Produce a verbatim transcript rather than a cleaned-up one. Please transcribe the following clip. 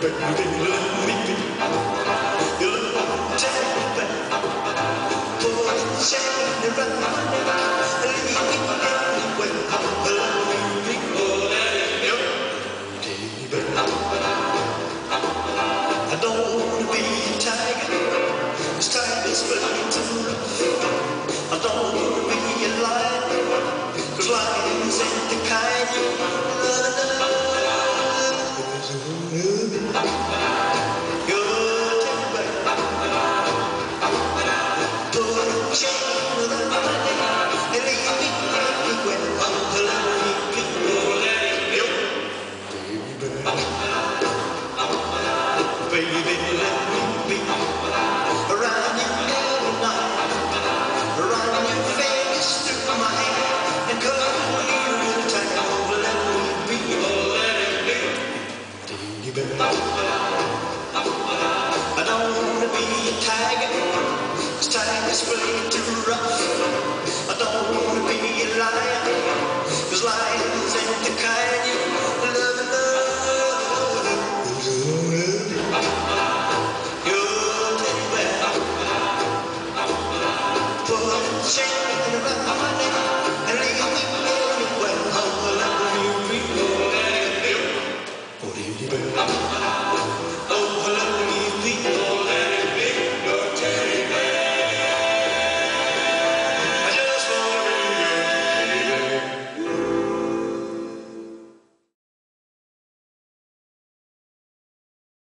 Way too rough. I don't wanna be a lion, 'cause lions